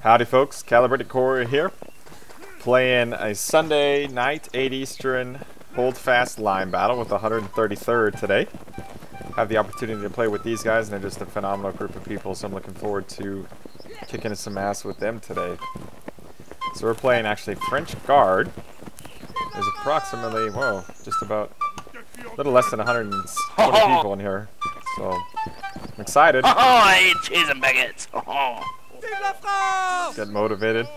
Howdy folks, Calibrated Corey here, playing a Sunday night 8 Eastern holdfast line battle with the 133rd today. Have the opportunity to play with these guys and they're just a phenomenal group of people, so I'm looking forward to kicking some ass with them today. So we're playing actually French Guard. There's approximately, whoa, just about a little less than 120 people in here, so I'm excited. Oh, cheese and baguettes! Get motivated.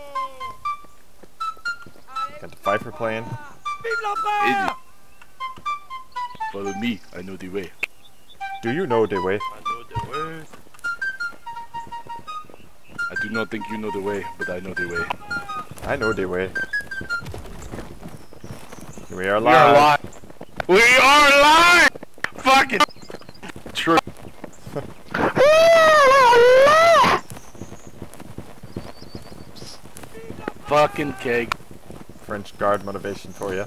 Got the Viper playing. Easy. Follow me, I know the way. Do you know the way? I know the way. I do not think you know the way, but I know the way. I know the way. We are live. We are live! Fucking true. Fucking cake. French Guard motivation for you.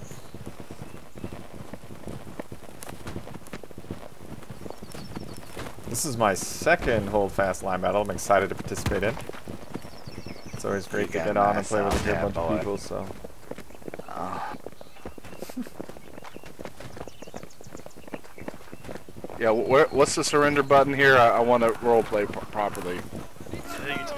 This is my second holdfast line battle. I'm excited to participate in. It's always great to get on and play with a good bunch of people. So. Yeah, what's the surrender button here? I want to roleplay properly. I think it's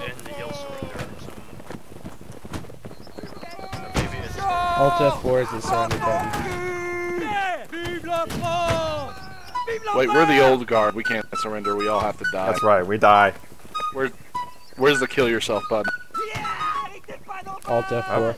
Alt F4 is the surrender button. Wait, we're the old guard. We can't surrender. We all have to die. That's right. We die. Where's the kill yourself button? Alt F4. Oh.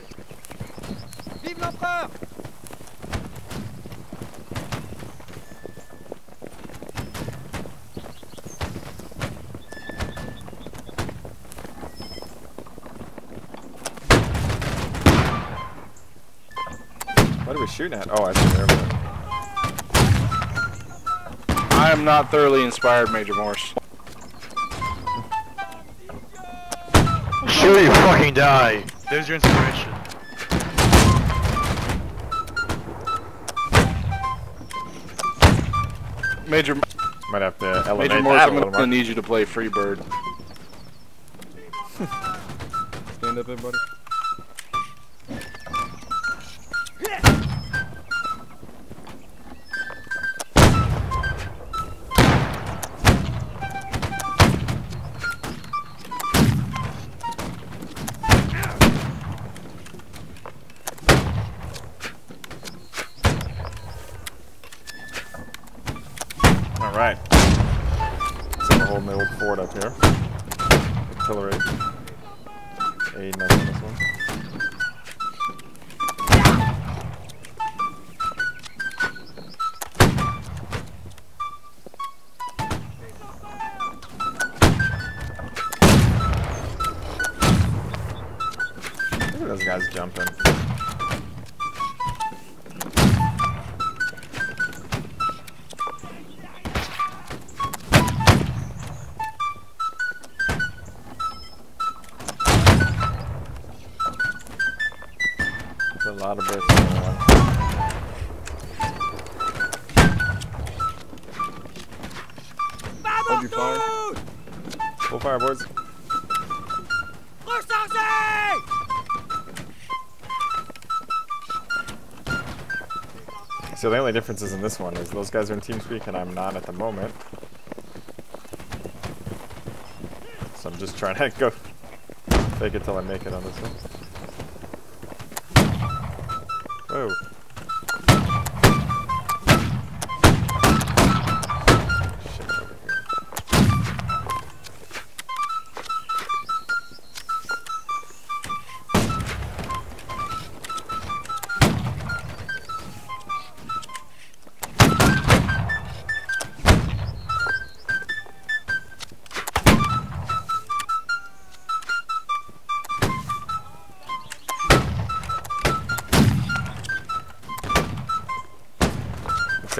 What are we shooting at? Oh, I see. I am not thoroughly inspired, Major Morse. Sure, you fucking die. There's your inspiration. Major, might have to elevate Major Morse, that I'm gonna need you to play Freebird. Stand up, everybody. Alright. Let's have a whole new fort up here. Artillery. A nothing on this one. Look at those guys jumping. A lot of birds going on. Hold your fire. Full fire, boys. So the only difference is in this one is those guys are in TeamSpeak and I'm not at the moment. So I'm just trying to go fake it till I make it on this one. Whoa. Shit over here.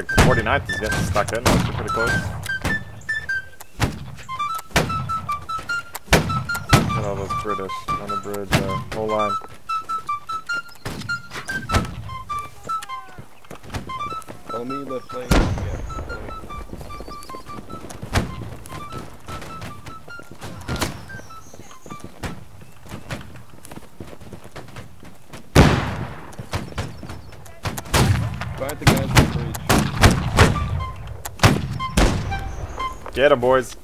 Like the 49th is getting stuck in, actually pretty close. Look at all those British on the bridge, whole line. Follow me, left lane. Yeah, follow me. Fire the guys on the bridge. Get him, boys.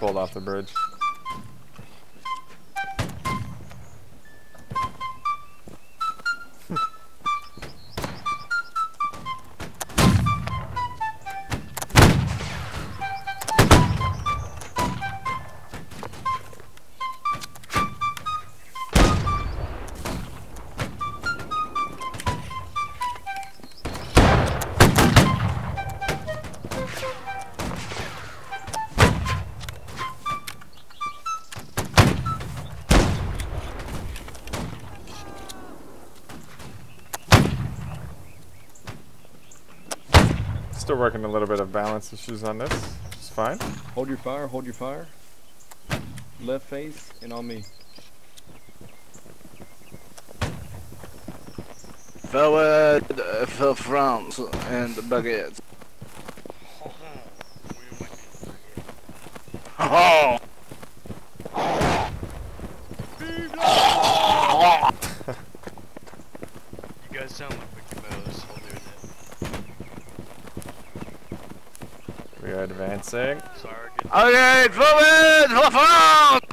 Pulled off the bridge. Still working a little bit of balance issues on this. It's fine. Hold your fire, hold your fire. Left face and on me. Forward for France and baguette. Oh! You guys sound like advancing. Okay, forward for France!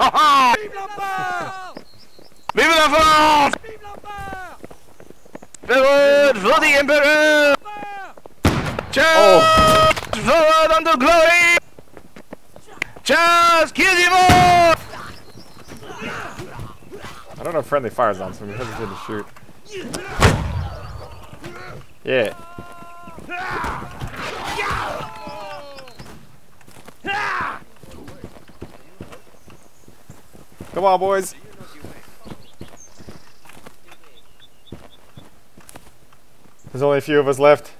Vive la France! Vive la France! Forward for the Emperor! Charge! Forward unto glory! Charge! Kill them all! I don't know if friendly fire's on, so I'm hesitant to shoot. Yeah. Come on, boys. There's only a few of us left.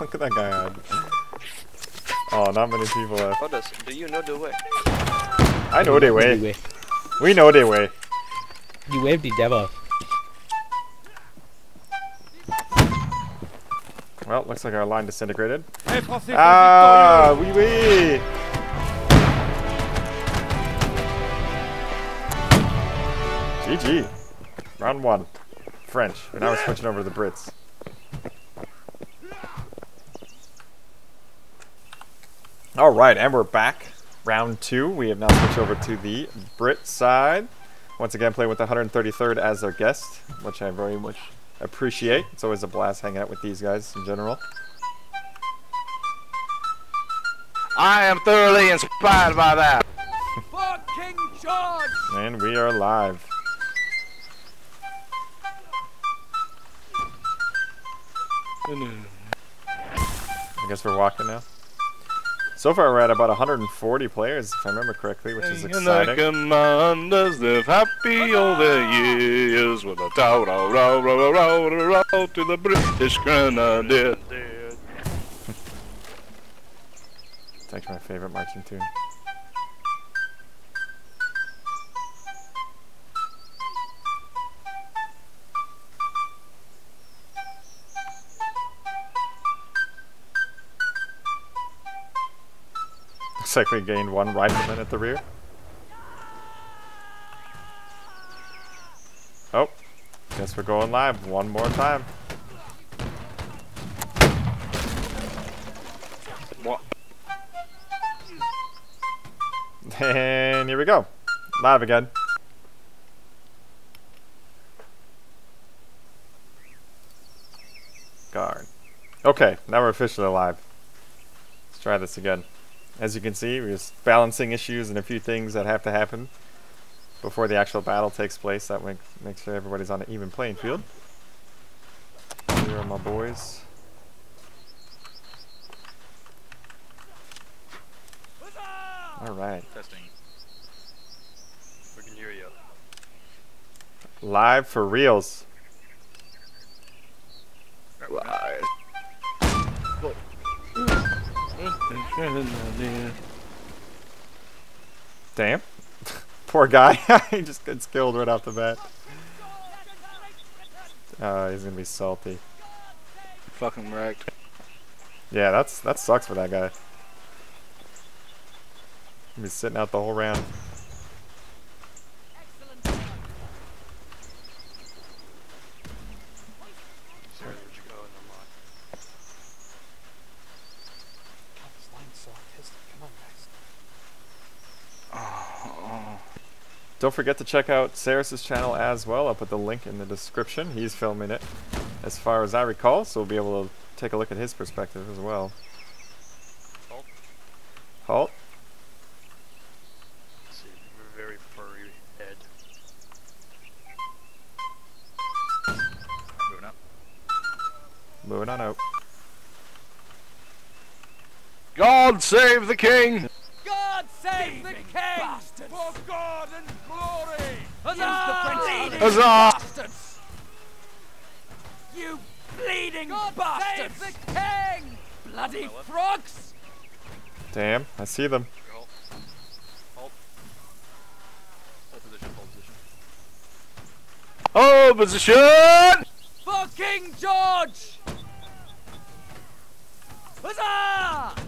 Look at that guy on. Oh, not many people left. Others, do you know the way? I know the way. We know the way. You waved the devil. Well, looks like our line disintegrated. Hey, ah, wee wee! GG. Round one. French. And now we're switching over to the Brits. Alright, and we're back. Round two. We have now switched over to the Brit side. Once again, playing with the 133rd as their guest, which I very much appreciate. It's always a blast hanging out with these guys in general. I am thoroughly inspired by that. For King George! And we are live. I guess we're walking now. So far we're at about 140 players, if I remember correctly, which is exciting. Commanders live happy all their years with a tow row row row row row row to the British Grenadier. It's actually my favorite marching tune. Looks like we gained one rifleman at the rear. Oh, guess we're going live one more time. What? And here we go. Live again. Guard. Okay, now we're officially live. Let's try this again. As you can see, we're just balancing issues and a few things that have to happen before the actual battle takes place. That way, make sure everybody's on an even playing field. Here are my boys. All right. Testing. We can hear you. Live for reals. Live. Damn. Poor guy. He just gets killed right off the bat. He's gonna be salty. fucking wrecked. Yeah, that sucks for that guy. He's sitting out the whole round. Don't forget to check out Cyrus's channel as well. I'll put the link in the description. He's filming it, as far as I recall, so we'll be able to take a look at his perspective as well. Halt. Halt. See, very furry head. Moving up. Moving on out. God save the king! God save the king! Bastards. For God and glory! Huzzah! Huzzah! You bleeding God bastards! God save the king! Bloody frogs! Damn, I see them. Halt. Halt. Hold position, hold position. Hold position! For King George! Huzzah!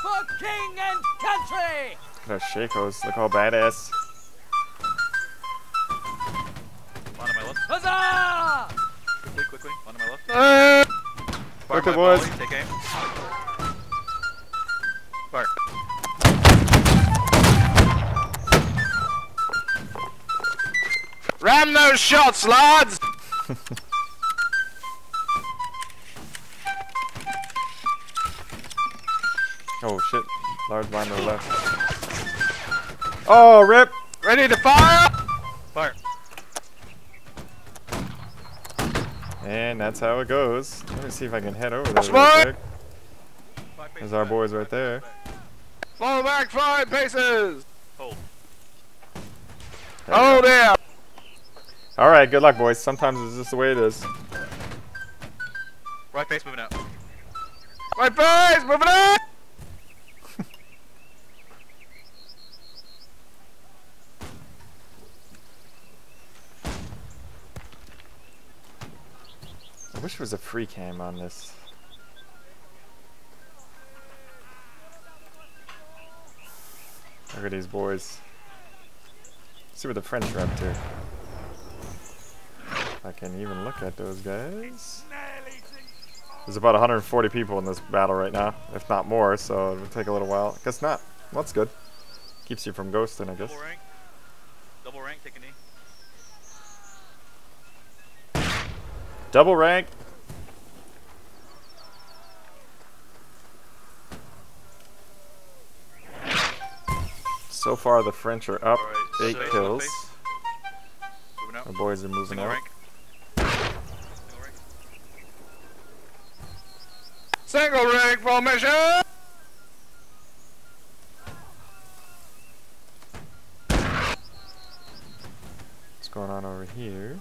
For king and country! Look at those shakos, look how badass. One on my left. Huzzah! Quickly, quickly, one on my left. Fire my boys. Volley, take aim. Fire. Ram those shots, lads! Oh shit, large blind to the left. Oh, rip! Ready to fire! Fire. And that's how it goes. Let me see if I can head over there real quick. There's our boys right there. Fall back 5 paces! Hold. Hold there! Alright, good luck boys. Sometimes it's just the way it is. Right face moving out. Right face moving out! I wish there was a free cam on this. Look at these boys. Let's see what the French are up to. If I can even look at those guys. There's about 140 people in this battle right now, if not more, so it'll take a little while. I guess not. Well, that's good. Keeps you from ghosting, I guess. Double rank, take a knee. Double rank. So far the French are up, right, 8 kills. Up. Our boys are moving up. Single rank formation! What's going on over here?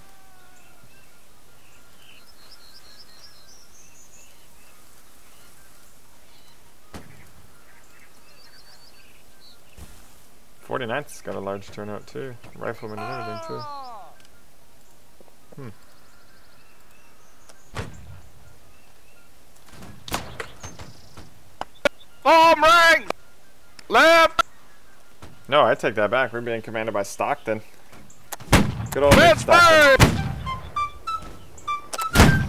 Ninth's got a large turnout too. Riflemen and everything too. Form ranks! Left! No, I take that back. We're being commanded by Stockton. Good old Nick Stockton. You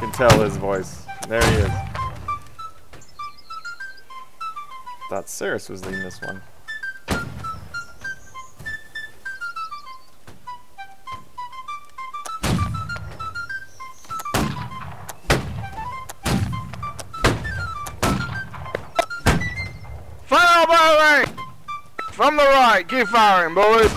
can tell his voice. There he is. Thought Cyrus was leading this one. From the right, keep firing, boys.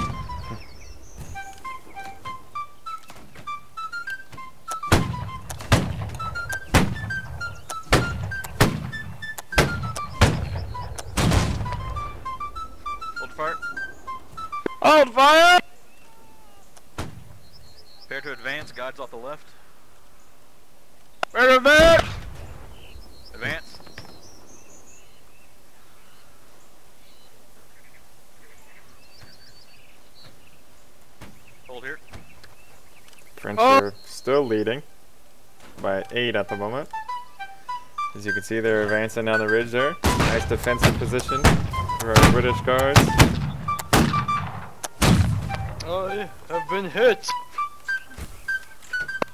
Hold fire. Hold fire. Prepare to advance. Guards off the left. Prepare to advance. Advance. Hold here. French are still leading by 8 at the moment. As you can see, they're advancing down the ridge there. Nice defensive position for our British guards. I have been hit!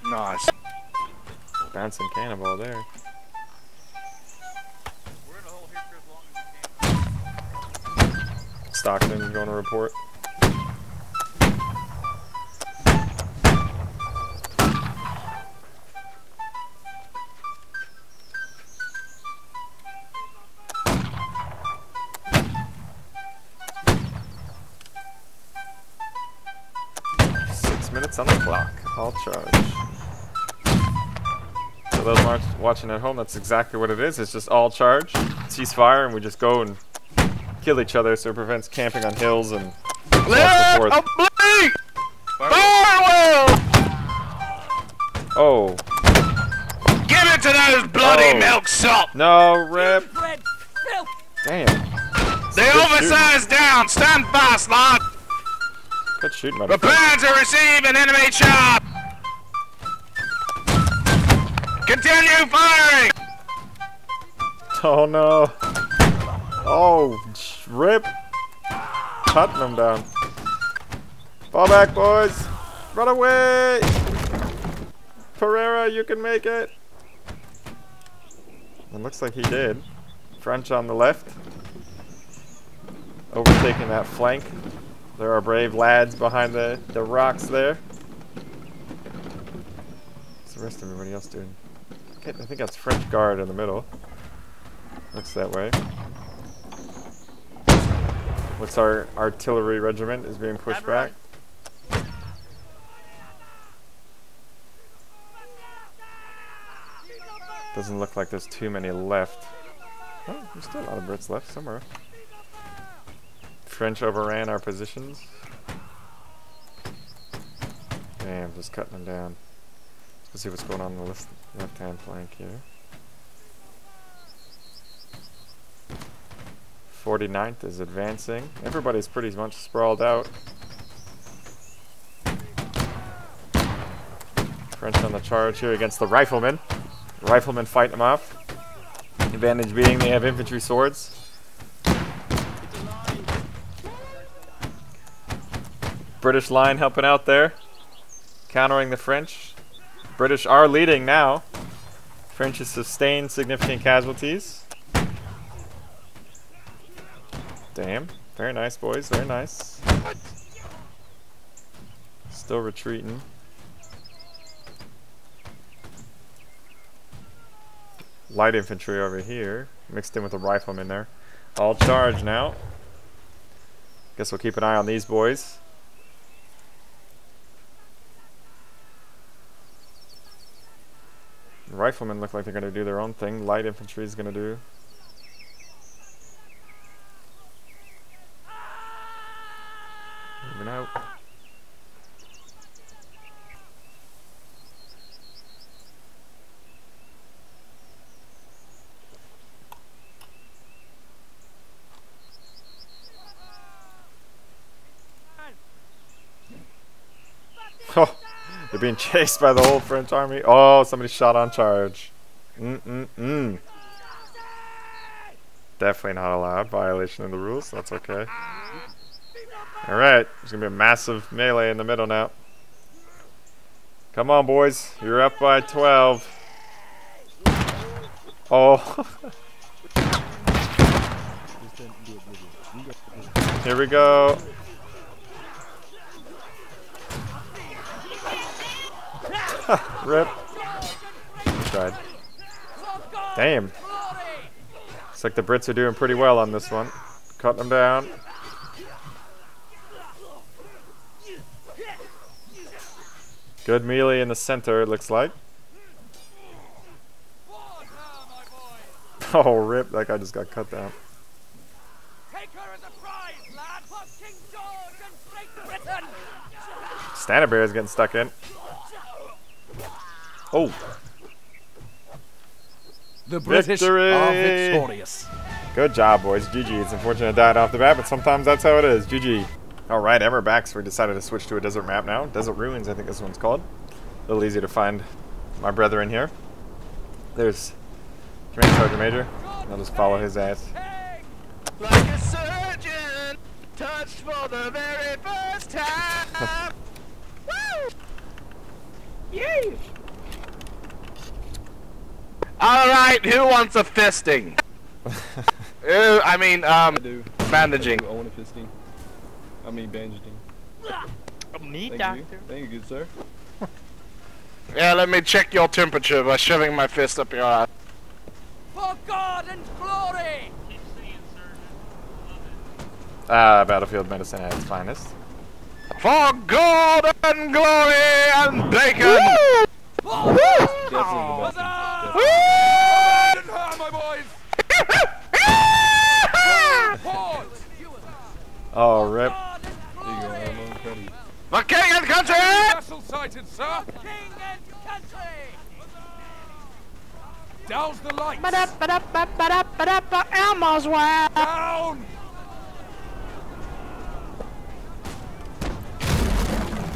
Nice. Bouncing cannonball there. We're in a hole here for as long as we can. Stockton going to report. On the clock. I'll charge. For those watching at home, that's exactly what it is. It's just all charge, ceasefire, and we just go and kill each other, so it prevents camping on hills and so forth. Farewell! Oh. Give it to those bloody milk salt! No, rip! Damn. The oversized down! Stand fast, lad! Prepare to receive an enemy shot! Continue firing! Oh no! Oh, rip! Cutting them down. Fall back, boys! Run away! Pereira, you can make it! It looks like he did. French on the left. Overtaking that flank. There are brave lads behind the rocks there. What's the rest of everybody else doing? Okay, I think that's French Guard in the middle. Looks that way. Looks our artillery regiment is being pushed back. Doesn't look like there's too many left. Oh, there's still a lot of Brits left somewhere. French overran our positions. Damn, just cutting them down. Let's see what's going on the left-hand flank here. 49th is advancing. Everybody's pretty much sprawled out. French on the charge here against the riflemen. The riflemen fighting them off. The advantage being they have infantry swords. British line helping out there, countering the French. British are leading now. French has sustained significant casualties. Damn, very nice boys, very nice. Still retreating. Light infantry over here, mixed in with the riflemen there. All charge now. Guess we'll keep an eye on these boys. Riflemen look like they're going to do their own thing. Light infantry is going to do. Moving out. Oh. They're being chased by the whole French army. Oh, somebody shot on charge. Definitely not allowed. Violation of the rules. That's okay. Alright. There's going to be a massive melee in the middle now. Come on, boys. You're up by 12. Oh. Here we go. Rip. He tried. Damn. Looks like the Brits are doing pretty well on this one. Cut them down. Good melee in the center, it looks like. Oh, rip. That guy just got cut down. Standard Bear is getting stuck in. Oh. The British are victorious. Good job, boys. GG. It's unfortunate I died off the map, but sometimes that's how it is. GG. Alright, and we're back, so we decided to switch to a desert map now. Desert Ruins, I think this one's called. a little easier to find my brethren here. There's Command Sergeant Major. I'll just follow his ass. Like a surgeon, touched for the very first time. Woo! Yay! All right, who wants a fisting? Bandaging. I want a fisting. I mean bandaging. Me, thank doctor. You. Thank you, good sir. Yeah, let me check your temperature by shoving my fist up your eye. For God and glory! Keep singing, surgeon. Love it. Battlefield medicine at its finest. For God and glory and bacon! Woo! Woo! Woo! Definitely the best. Woo! My boys! Oh, rip. The king and country! Vessel sighted, sir! King and country! Down's the lights! Elmo's way! Down!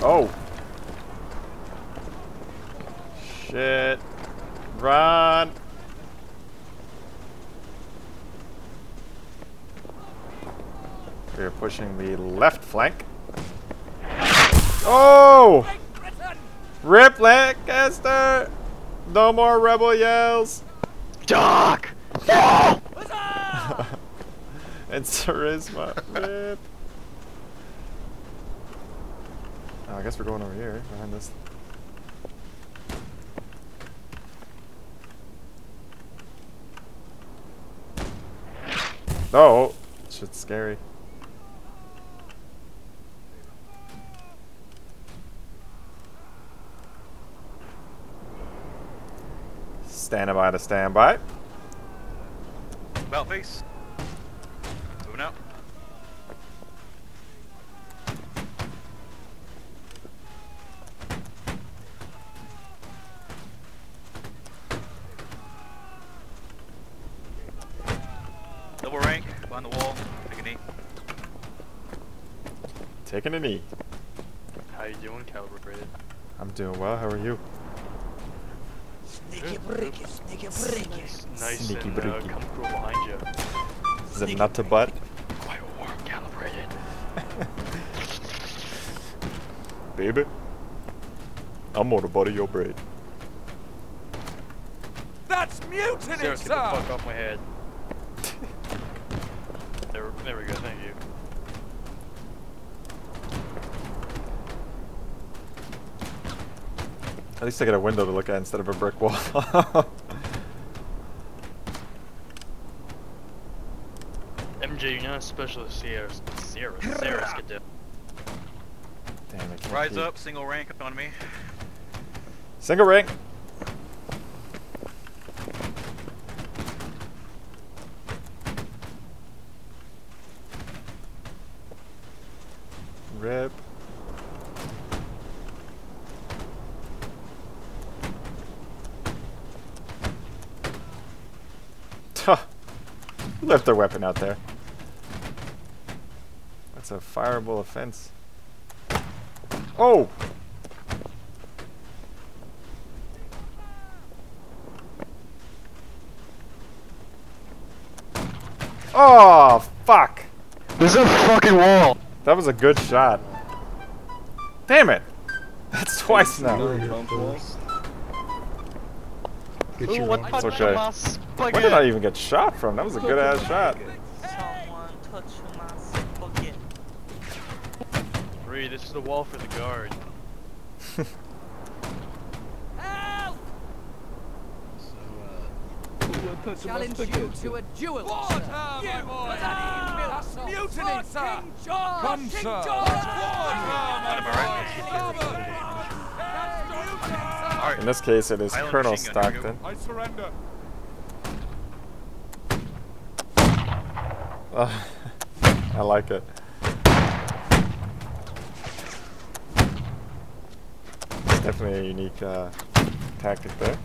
Oh! Shit! Run! We are pushing the left flank. Oh! Rip Lancaster! No more rebel yells! Doc! No! And Charisma. Rip. Oh, I guess we're going over here behind this. Oh! Shit's scary. Standby to standby. Belt face. Moving out. Double rank. Behind the wall. Take a knee. Taking a knee. How you doing, Calibrated? I'm doing well. How are you? Sneaky breaky, sneaky breaky. Nice sneaky breaky. Come through behind you. Is it not to butt? Quite warm, Calibrated. Baby, I'm gonna butter your bread. That's mutiny, sir! Get the fuck off my head. There we go, thank you. At least I got a window to look at instead of a brick wall. MJ, you're not a specialist. Sierras could do. Damn it. Rise up, single rank on me. Single rank. Rip. Who left their weapon out there? That's a fireable offense. Oh! Oh, fuck! There's a fucking wall! That was a good shot. Damn it! That's twice now. Ooh, what it's okay. Where did I even get shot from? That was a good ass shot. Someone touch my spaghetti. Free, this is the wall for the guard. Help! So, challenge you to a duel. Water, my boy! That's mutiny, sir! Come, sir! Alright. In this case, it is Colonel Stockton. I surrender. I like it. It's definitely a unique tactic there.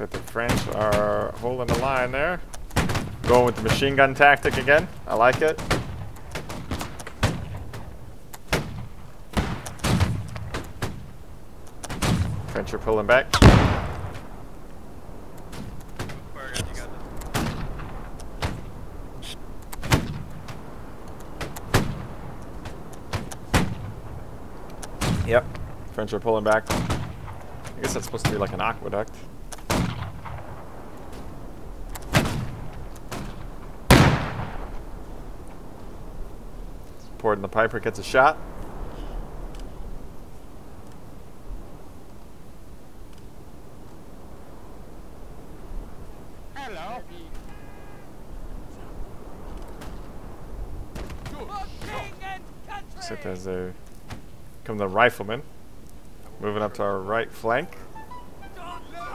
Looks like the French are holding the line there. Going with the machine gun tactic again. I like it. French are pulling back. Yep, French are pulling back. I guess that's supposed to be like an aqueduct. Poured in the Piper gets a shot. Hello. Except as they come, the riflemen moving up to our right flank.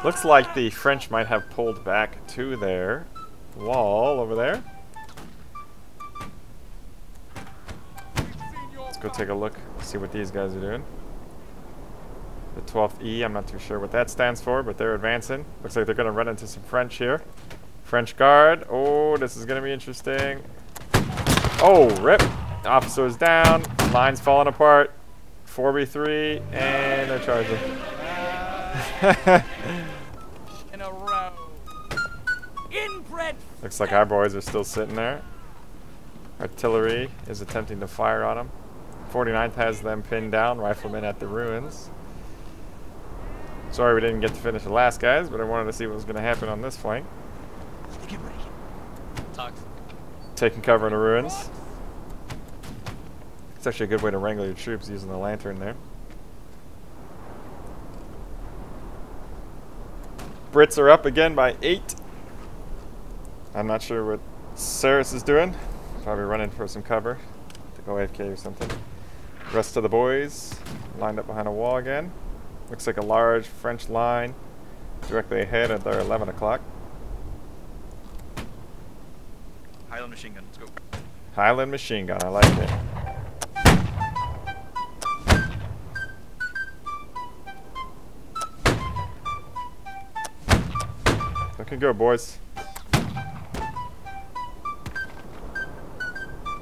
Looks like the French might have pulled back to their wall over there. Go take a look, see what these guys are doing. The 12th E, I'm not too sure what that stands for, but they're advancing. Looks like they're going to run into some French here. French Guard. Oh, this is going to be interesting. Oh, rip. Officer's down. Line's falling apart. 4v3, and they're charging. In a row. Inbred. Looks like our boys are still sitting there. Artillery is attempting to fire on them. 49th has them pinned down, riflemen at the ruins. Sorry we didn't get to finish the last guys, but I wanted to see what was going to happen on this flank. Taking cover in the ruins. It's actually a good way to wrangle your troops using the lantern there. Brits are up again by 8. I'm not sure what Cyrus is doing. Probably running for some cover to go AFK or something. Rest of the boys lined up behind a wall again. Looks like a large French line directly ahead at their 11 o'clock. Highland machine gun, let's go. Highland machine gun, I like it. Looking good, boys.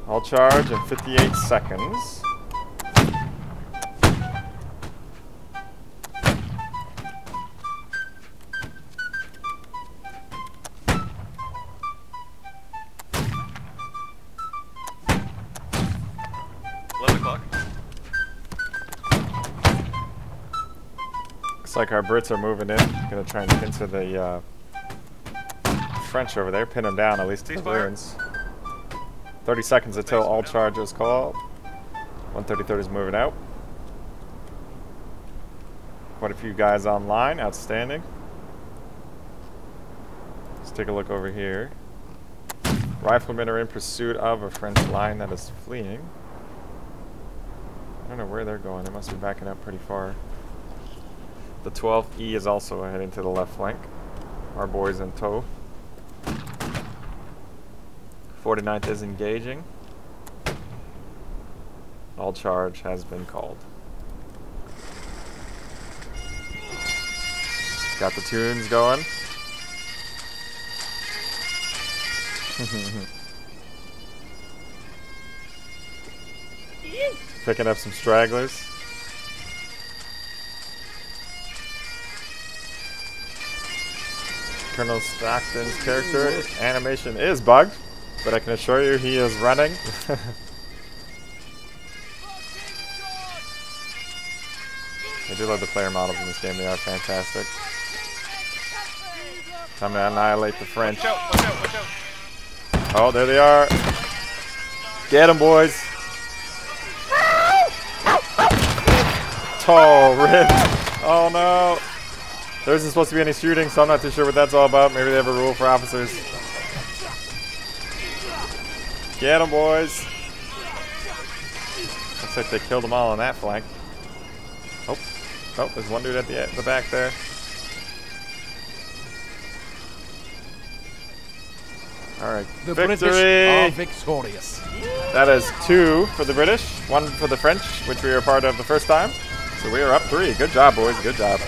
I'll charge in 58 seconds. Looks like our Brits are moving in. Gonna try and pin to the French over there. Pin them down at least to the ruins. 30 seconds until all charges called. 133rd is moving out. Quite a few guys online. Outstanding. Let's take a look over here. Riflemen are in pursuit of a French line that is fleeing. I don't know where they're going. They must be backing up pretty far. The 12th E is also heading to the left flank. Our boys in tow. 49th is engaging. All charge has been called. Got the tunes going. Picking up some stragglers. Colonel Stockton's character animation is bugged. But I can assure you he is running. I do love the player models in this game. They are fantastic. Time to annihilate the French. Watch out, watch out, watch out. Oh, there they are. Get them, boys. Tall rip. Oh, no. There isn't supposed to be any shooting, so I'm not too sure what that's all about. Maybe they have a rule for officers. Get them, boys. Looks like they killed them all on that flank. Oh, oh, there's one dude at the back there. All right, the victory. British are victorious. That is 2 for the British, 1 for the French, which we were part of the first time. So we are up 3. Good job, boys. Good job.